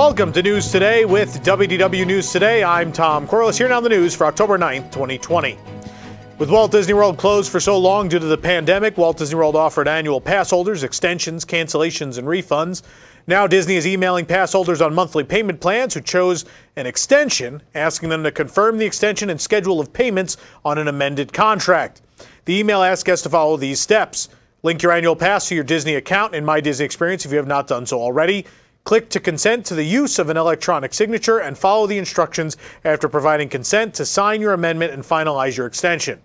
Welcome to News Today with WDW News Today. I'm Tom Corliss. Here now the news for October 9th, 2020. With Walt Disney World closed for so long due to the pandemic, Walt Disney World offered annual pass holders extensions, cancellations, and refunds. Now Disney is emailing pass holders on monthly payment plans who chose an extension, asking them to confirm the extension and schedule of payments on an amended contract. The email asks guests to follow these steps. Link your annual pass to your Disney account in My Disney Experience if you have not done so already. Click to consent to the use of an electronic signature and follow the instructions after providing consent to sign your amendment and finalize your extension.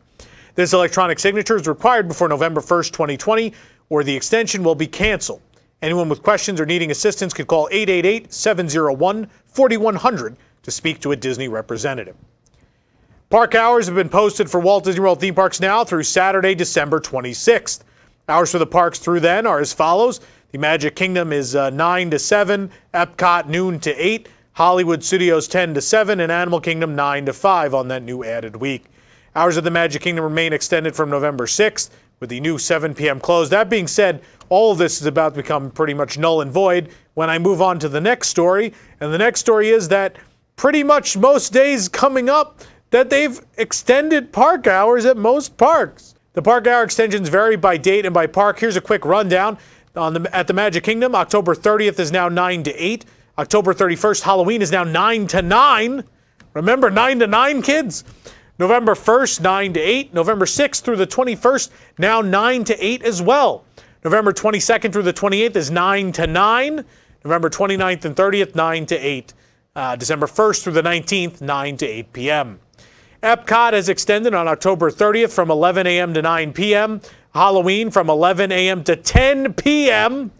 This electronic signature is required before November 1st, 2020, or the extension will be canceled. Anyone with questions or needing assistance could call 888-701-4100 to speak to a Disney representative. Park hours have been posted for Walt Disney World theme parks now through Saturday, December 26th. Hours for the parks through then are as follows. The Magic Kingdom is 9 to 7, Epcot noon to 8, Hollywood Studios 10 to 7, and Animal Kingdom 9 to 5 on that new added week. Hours of the Magic Kingdom remain extended from November 6th with the new 7 p.m. close. That being said, all of this is about to become pretty much null and void when I move on to the next story. And the next story is that pretty much most days coming up that they've extended park hours at most parks. The park hour extensions vary by date and by park. Here's a quick rundown. At the Magic Kingdom, October 30th is now 9 to 8. October 31st, Halloween is now 9 to 9. Remember, 9 to 9, kids? November 1st, 9 to 8. November 6th through the 21st, now 9 to 8 as well. November 22nd through the 28th is 9 to 9. November 29th and 30th, 9 to 8. December 1st through the 19th, 9 to 8 p.m. Epcot is extended on October 30th from 11 a.m. to 9 p.m. Halloween from 11 a.m. to 10 p.m.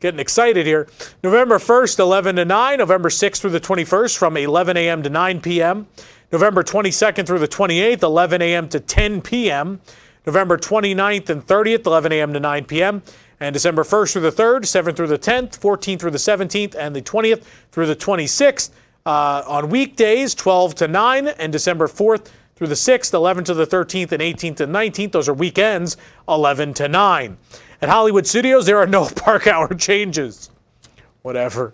Getting excited here. November 1st, 11 to 9. November 6th through the 21st from 11 a.m. to 9 p.m. November 22nd through the 28th, 11 a.m. to 10 p.m. November 29th and 30th, 11 a.m. to 9 p.m. And December 1st through the 3rd, 7th through the 10th, 14th through the 17th, and the 20th through the 26th. On weekdays, 12 to 9, and December 4th through the 6th, 11 to the 13th, and 18th to 19th. Those are weekends, 11 to 9. At Hollywood Studios, there are no park hour changes. Whatever.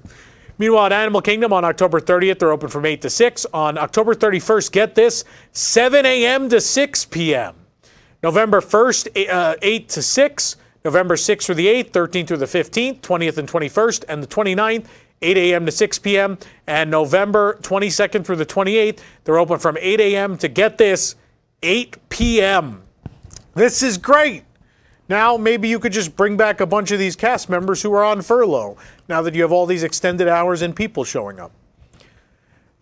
Meanwhile, at Animal Kingdom, on October 30th, they're open from 8 to 6. On October 31st, get this, 7 a.m. to 6 p.m. November 1st, 8 to 6. November 6th through the 8th, 13th through the 15th, 20th and 21st, and the 29th, 8 a.m. to 6 p.m. And November 22nd through the 28th, they're open from 8 a.m. to, get this, 8 p.m. This is great. Now, maybe you could just bring back a bunch of these cast members who are on furlough, now that you have all these extended hours and people showing up.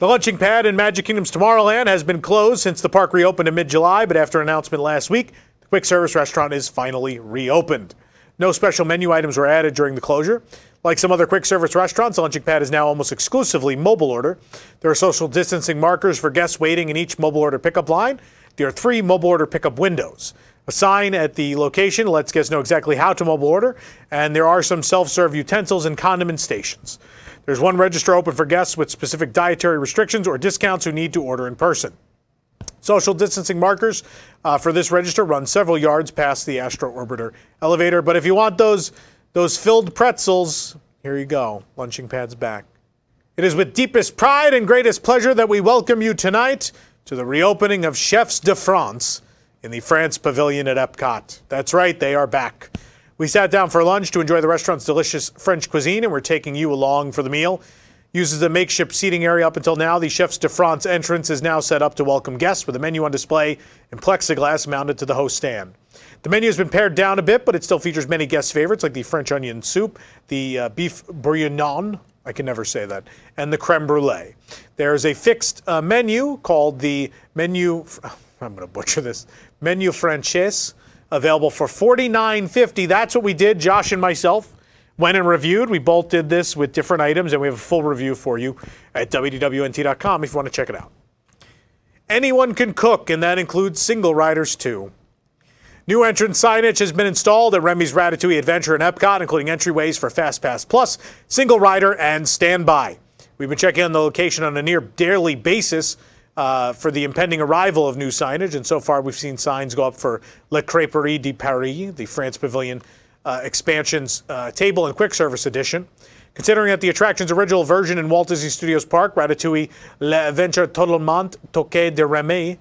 The Launching Pad in Magic Kingdom's Tomorrowland has been closed since the park reopened in mid-July, but after an announcement last week, the quick service restaurant is finally reopened. No special menu items were added during the closure. Like some other quick service restaurants, Launching Pad is now almost exclusively mobile order. There are social distancing markers for guests waiting in each mobile order pickup line. There are 3 mobile order pickup windows. A sign at the location lets guests know exactly how to mobile order, and there are some self-serve utensils and condiment stations. There's 1 register open for guests with specific dietary restrictions or discounts who need to order in person. Social distancing markers for this register run several yards past the Astro Orbiter elevator. But if you want those filled pretzels, here you go. Launching Pad's back. It is with deepest pride and greatest pleasure that we welcome you tonight to the reopening of Chefs de France in the France Pavilion at Epcot. That's right, they are back. We sat down for lunch to enjoy the restaurant's delicious French cuisine, and we're taking you along for the meal. Uses a makeshift seating area up until now. The Chefs de France entrance is now set up to welcome guests with a menu on display and plexiglass mounted to the host stand. The menu has been pared down a bit, but it still features many guest favorites like the French onion soup, the beef bourguignon, I can never say that, and the creme brulee. There is a fixed menu called the menu, I'm going to butcher this, menu Français, available for $49.50. That's what we did, Josh and myself. Went and reviewed. We both did this with different items, and we have a full review for you at WDWNT.com if you want to check it out. Anyone can cook, and that includes single riders too. New entrance signage has been installed at Remy's Ratatouille Adventure in Epcot, including entryways for FastPass Plus, single rider, and standby. We've been checking on the location on a near daily basis for the impending arrival of new signage, and so far we've seen signs go up for Le Crêperie de Paris, the France Pavilion expansions table and quick service edition. Considering that the attraction's original version in Walt Disney Studios Park, Ratatouille, L'Aventure, Totalment, Toquet de Remy,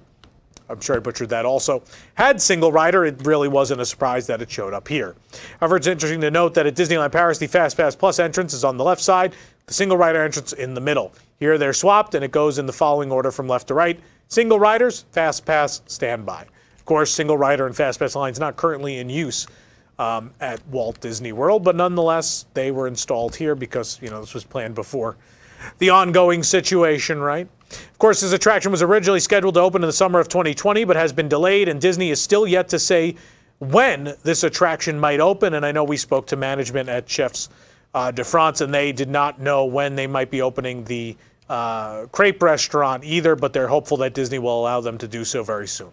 I'm sure I butchered that also, had single rider, it really wasn't a surprise that it showed up here. However, it's interesting to note that at Disneyland Paris, the Fast Pass Plus entrance is on the left side, the single rider entrance in the middle. Here they're swapped, and it goes in the following order from left to right. Single riders, Fast Pass, standby. Of course, single rider and Fast Pass lines not currently in use at Walt Disney World, but nonetheless, they were installed here because, you know, this was planned before the ongoing situation, right? Of course, this attraction was originally scheduled to open in the summer of 2020, but has been delayed, and Disney is still yet to say when this attraction might open. And I know we spoke to management at Chefs de France, and they did not know when they might be opening the crepe restaurant either, but they're hopeful that Disney will allow them to do so very soon.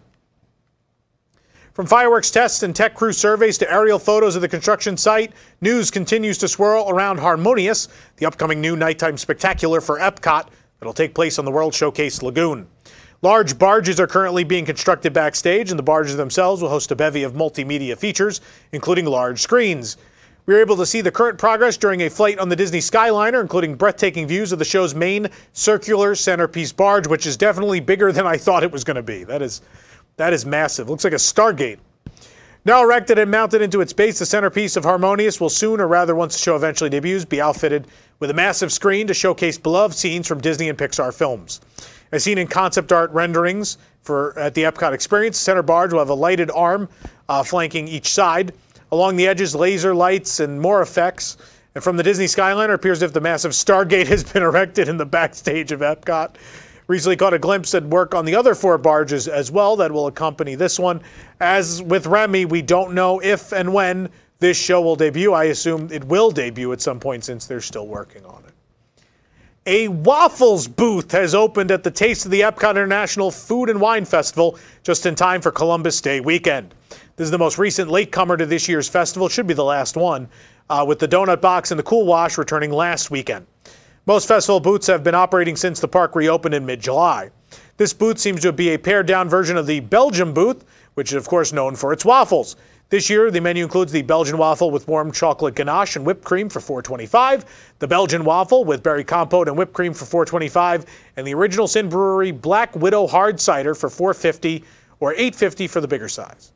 From fireworks tests and tech crew surveys to aerial photos of the construction site, news continues to swirl around Harmonious, the upcoming new nighttime spectacular for Epcot that'll take place on the World Showcase Lagoon. Large barges are currently being constructed backstage, and the barges themselves will host a bevy of multimedia features, including large screens. We were able to see the current progress during a flight on the Disney Skyliner, including breathtaking views of the show's main circular centerpiece barge, which is definitely bigger than I thought it was going to be. That is massive. Looks like a Stargate. Now erected and mounted into its base, the centerpiece of Harmonious will soon, or rather once the show eventually debuts, be outfitted with a massive screen to showcase beloved scenes from Disney and Pixar films. As seen in concept art renderings at the Epcot experience, the center barge will have a lighted arm flanking each side. Along the edges, laser lights and more effects. And from the Disney Skyliner, it appears as if the massive Stargate has been erected in the backstage of Epcot. Recently caught a glimpse at work on the other four barges as well that will accompany this one. As with Remy, we don't know if and when this show will debut. I assume it will debut at some point since they're still working on it. A waffles booth has opened at the Taste of the Epcot International Food and Wine Festival just in time for Columbus Day weekend. This is the most recent latecomer to this year's festival. It should be the last one, with the donut box and the cool wash returning last weekend. Most festival booths have been operating since the park reopened in mid-July. This booth seems to be a pared-down version of the Belgium booth, which is, of course, known for its waffles. This year, the menu includes the Belgian waffle with warm chocolate ganache and whipped cream for $4.25, the Belgian waffle with berry compote and whipped cream for $4.25, and the original Sin Brewery Black Widow Hard Cider for $4.50 or $8.50 for the bigger size.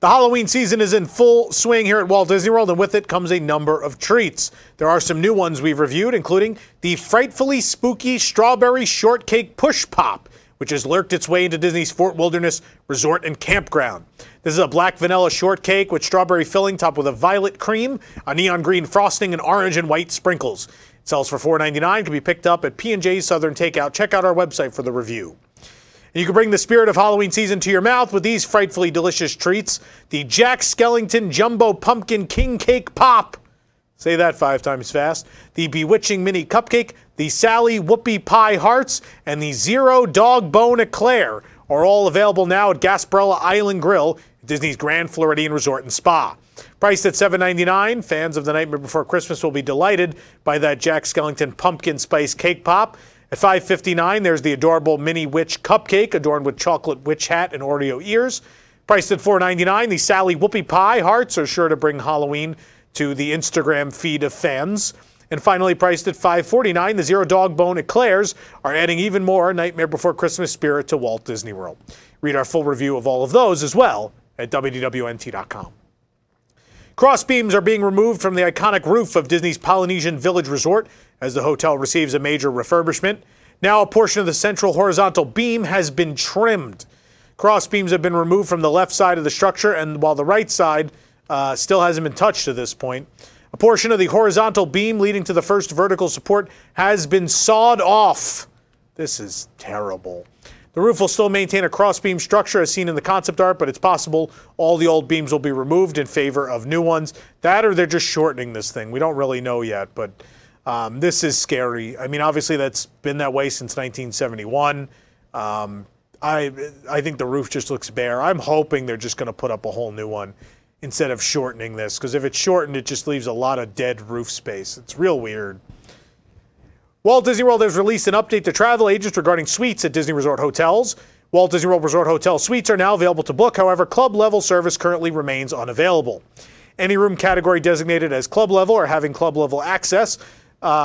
The Halloween season is in full swing here at Walt Disney World, and with it comes a number of treats. There are some new ones we've reviewed, including the frightfully spooky strawberry shortcake push pop, which has lurked its way into Disney's Fort Wilderness Resort and Campground. This is a black vanilla shortcake with strawberry filling topped with a violet cream, a neon green frosting, and orange and white sprinkles. It sells for $4.99, can be picked up at P&J's Southern Takeout. Check out our website for the review. You can bring the spirit of Halloween season to your mouth with these frightfully delicious treats. The Jack Skellington Jumbo Pumpkin King Cake Pop. Say that 5 times fast. The Bewitching Mini Cupcake, the Sally Whoopie Pie Hearts, and the Zero Dog Bone Eclair are all available now at Gasparilla Island Grill, Disney's Grand Floridian Resort and Spa. Priced at $7.99, fans of The Nightmare Before Christmas will be delighted by that Jack Skellington Pumpkin Spice Cake Pop. At $5.59, there's the adorable Mini Witch Cupcake adorned with chocolate witch hat and Oreo ears. Priced at $4.99, the Sally Whoopie Pie Hearts are sure to bring Halloween to the Instagram feed of fans. And finally, priced at $5.49, the Zero Dog Bone Eclairs are adding even more Nightmare Before Christmas spirit to Walt Disney World. Read our full review of all of those as well at WDWNT.com. Crossbeams are being removed from the iconic roof of Disney's Polynesian Village Resort as the hotel receives a major refurbishment. Now a portion of the central horizontal beam has been trimmed. Crossbeams have been removed from the left side of the structure, and while the right side still hasn't been touched to this point. A portion of the horizontal beam leading to the first vertical support has been sawed off. This is terrible. The roof will still maintain a crossbeam structure as seen in the concept art, but it's possible all the old beams will be removed in favor of new ones. That or they're just shortening this thing. We don't really know yet, but this is scary. I mean, obviously that's been that way since 1971. I think the roof just looks bare. I'm hoping they're just going to put up a whole new one instead of shortening this, because if it's shortened, it just leaves a lot of dead roof space. It's real weird. Walt Disney World has released an update to travel agents regarding suites at Disney Resort hotels. Walt Disney World Resort hotel suites are now available to book. However, club-level service currently remains unavailable. Any room category designated as club-level or having club-level access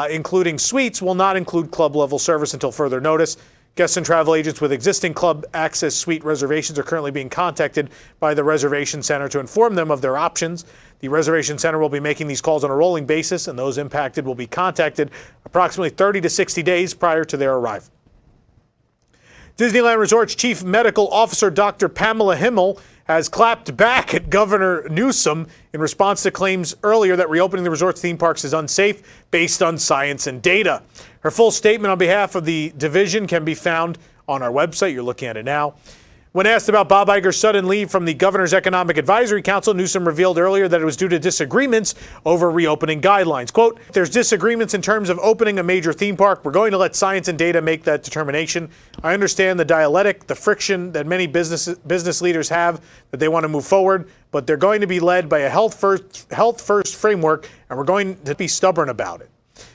including suites, will not include club-level service until further notice. Guests and travel agents with existing club access suite reservations are currently being contacted by the reservation center to inform them of their options. The reservation center will be making these calls on a rolling basis, and those impacted will be contacted approximately 30 to 60 days prior to their arrival. Disneyland Resort's Chief Medical Officer Dr. Pamela Himmel has clapped back at Governor Newsom in response to claims earlier that reopening the resort's theme parks is unsafe based on science and data. Her full statement on behalf of the division can be found on our website. You're looking at it now. When asked about Bob Iger's sudden leave from the governor's Economic Advisory Council, Newsom revealed earlier that it was due to disagreements over reopening guidelines. Quote, "There's disagreements in terms of opening a major theme park. We're going to let science and data make that determination. I understand the dialectic, the friction that many business leaders have that they want to move forward, but they're going to be led by a health first framework, and we're going to be stubborn about it."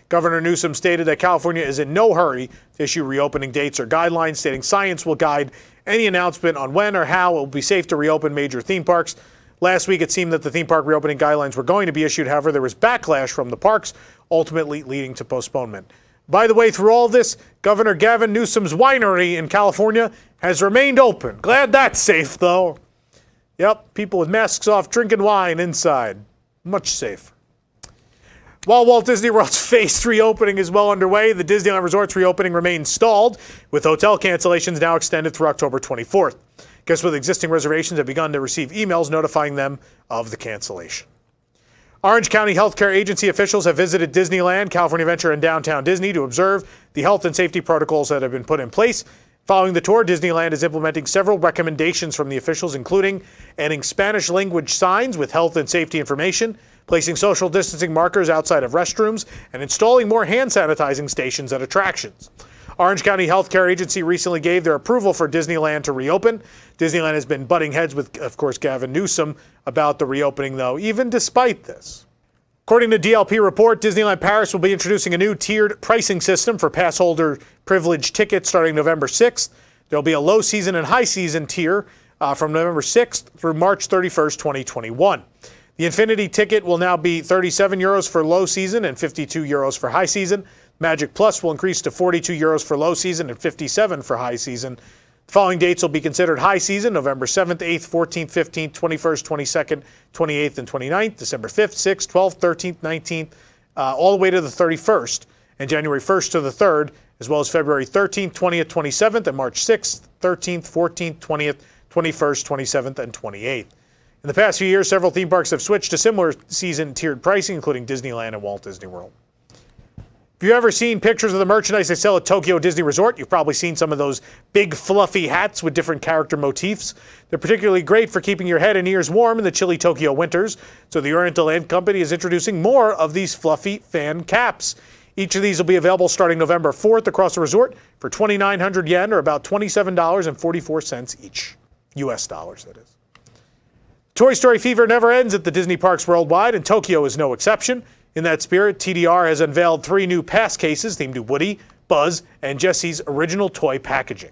Governor Newsom stated that California is in no hurry to issue reopening dates or guidelines, stating science will guide any announcement on when or how it will be safe to reopen major theme parks. Last week, it seemed that the theme park reopening guidelines were going to be issued. However, there was backlash from the parks, ultimately leading to postponement. By the way, through all this, Governor Gavin Newsom's winery in California has remained open. Glad that's safe, though. Yep, people with masks off drinking wine inside. Much safer. While Walt Disney World's phased reopening is well underway, the Disneyland Resort's reopening remains stalled, with hotel cancellations now extended through October 24th. Guests with existing reservations have begun to receive emails notifying them of the cancellation. Orange County Healthcare Agency officials have visited Disneyland, California Adventure, and Downtown Disney to observe the health and safety protocols that have been put in place. Following the tour, Disneyland is implementing several recommendations from the officials, including adding Spanish language signs with health and safety information, placing social distancing markers outside of restrooms, and installing more hand sanitizing stations at attractions. Orange County Healthcare Agency recently gave their approval for Disneyland to reopen. Disneyland has been butting heads with, of course, Gavin Newsom about the reopening, though, even despite this. According to DLP report, Disneyland Paris will be introducing a new tiered pricing system for pass holder privilege tickets starting November 6th. There'll be a low season and high season tier from November 6th through March 31st, 2021. The Infinity ticket will now be 37 euros for low season and 52 euros for high season. Magic Plus will increase to 42 euros for low season and 57 for high season. The following dates will be considered high season: November 7th, 8th, 14th, 15th, 21st, 22nd, 28th, and 29th, December 5th, 6th, 12th, 13th, 19th, all the way to the 31st, and January 1st to the 3rd, as well as February 13th, 20th, 27th, and March 6th, 13th, 14th, 20th, 21st, 27th, and 28th. In the past few years, several theme parks have switched to similar season tiered pricing, including Disneyland and Walt Disney World. If you've ever seen pictures of the merchandise they sell at Tokyo Disney Resort, you've probably seen some of those big fluffy hats with different character motifs. They're particularly great for keeping your head and ears warm in the chilly Tokyo winters, so the Oriental Land Company is introducing more of these fluffy fan caps. Each of these will be available starting November 4th across the resort for 2,900 yen, or about $27.44 each. US dollars, that is. Toy Story fever never ends at the Disney parks worldwide, and Tokyo is no exception. In that spirit, TDR has unveiled 3 new pass cases themed to Woody, Buzz, and Jesse's original toy packaging.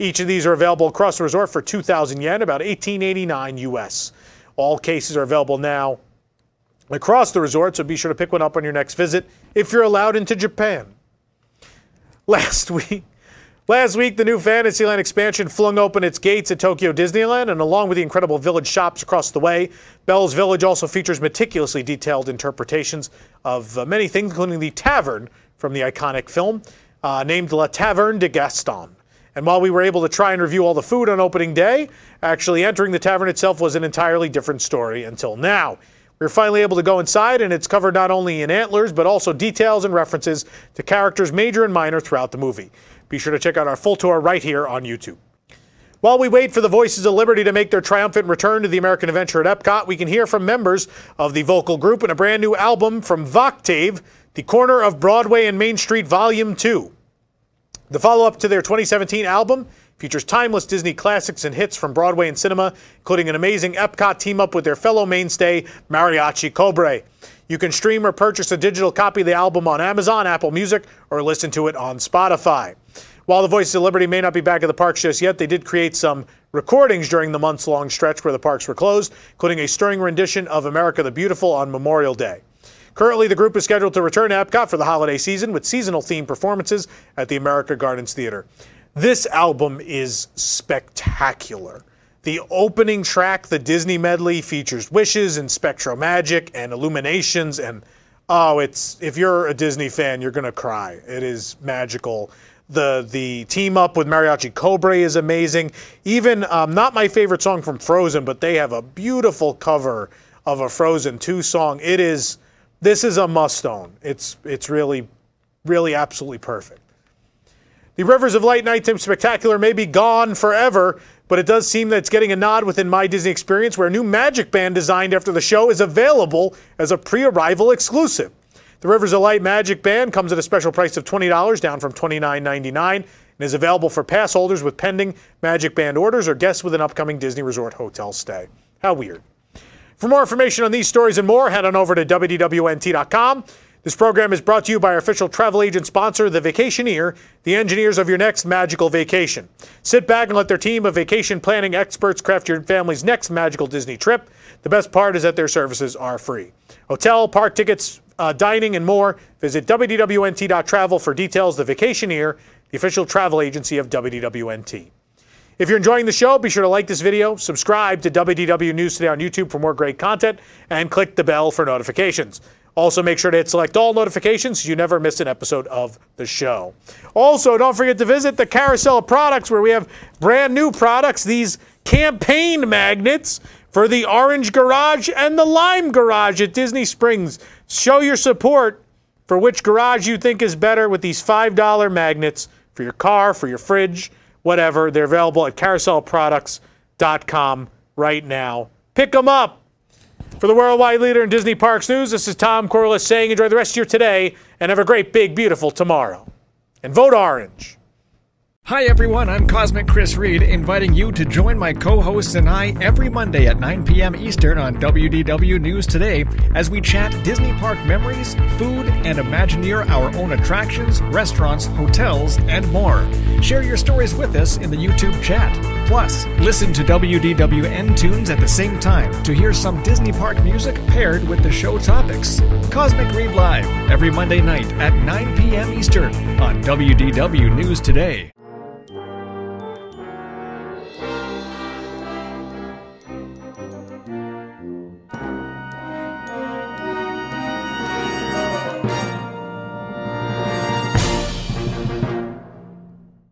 Each of these are available across the resort for 2,000 yen, about $18.89 US. All cases are available now across the resort, so be sure to pick one up on your next visit if you're allowed into Japan. Last week, the new Fantasyland expansion flung open its gates at Tokyo Disneyland, and along with the incredible village shops across the way, Bell's Village also features meticulously detailed interpretations of many things, including the tavern from the iconic film, named La Taverne de Gaston. And while we were able to try and review all the food on opening day, actually entering the tavern itself was an entirely different story until now. We were finally able to go inside, and it's covered not only in antlers, but also details and references to characters major and minor throughout the movie. Be sure to check out our full tour right here on YouTube. While we wait for the Voices of Liberty to make their triumphant return to the American Adventure at Epcot, we can hear from members of the vocal group in a brand new album from Voctave, The Corner of Broadway and Main Street Volume 2. The follow-up to their 2017 album features timeless Disney classics and hits from Broadway and cinema, including an amazing Epcot team-up with their fellow mainstay, Mariachi Cobre. You can stream or purchase a digital copy of the album on Amazon, Apple Music, or listen to it on Spotify. While the Voices of Liberty may not be back at the parks just yet, they did create some recordings during the months-long stretch where the parks were closed, including a stirring rendition of America the Beautiful on Memorial Day. Currently, the group is scheduled to return to Epcot for the holiday season with seasonal-themed performances at the America Gardens Theater. This album is spectacular. The opening track, the Disney medley, features Wishes and Spectro Magic and Illuminations, and if you're a Disney fan, you're gonna cry. It is magical. The team up with Mariachi Cobre is amazing. Even not my favorite song from Frozen, but they have a beautiful cover of a Frozen 2 song. This is a must own. It's really, really absolutely perfect. The Rivers of Light Nighttime Spectacular may be gone forever, but it does seem that it's getting a nod within My Disney Experience, where a new Magic Band designed after the show is available as a pre-arrival exclusive. The Rivers of Light Magic Band comes at a special price of $20, down from $29.99, and is available for pass holders with pending Magic Band orders or guests with an upcoming Disney Resort hotel stay. How weird. For more information on these stories and more, head on over to WDWNT.com. This program is brought to you by our official travel agent sponsor, The Vacationeer, the engineers of your next magical vacation. Sit back and let their team of vacation planning experts craft your family's next magical Disney trip. The best part is that their services are free. Hotel, park tickets, dining, and more. Visit WDWNT.travel for details. The Vacationeer, the official travel agency of WDWNT. If you're enjoying the show, be sure to like this video, subscribe to WDW News Today on YouTube for more great content, and click the bell for notifications. Also, make sure to hit select all notifications so you never miss an episode of the show. Also, don't forget to visit the Carousel of Products, where we have brand new products, these campaign magnets for the Orange Garage and the Lime Garage at Disney Springs. Show your support for which garage you think is better with these $5 magnets for your car, for your fridge, whatever. They're available at carouselproducts.com right now. Pick them up. For the worldwide leader in Disney Parks News, this is Tom Corliss saying enjoy the rest of your today and have a great, big, beautiful tomorrow. And vote orange. Hi everyone, I'm Cosmic Chris Reed, inviting you to join my co-hosts and I every Monday at 9 p.m. Eastern on WDW News Today as we chat Disney Park memories, food, and Imagineer our own attractions, restaurants, hotels, and more. Share your stories with us in the YouTube chat. Plus, listen to WDWN tunes at the same time to hear some Disney Park music paired with the show topics. Cosmic Reed Live, every Monday night at 9 p.m. Eastern on WDW News Today.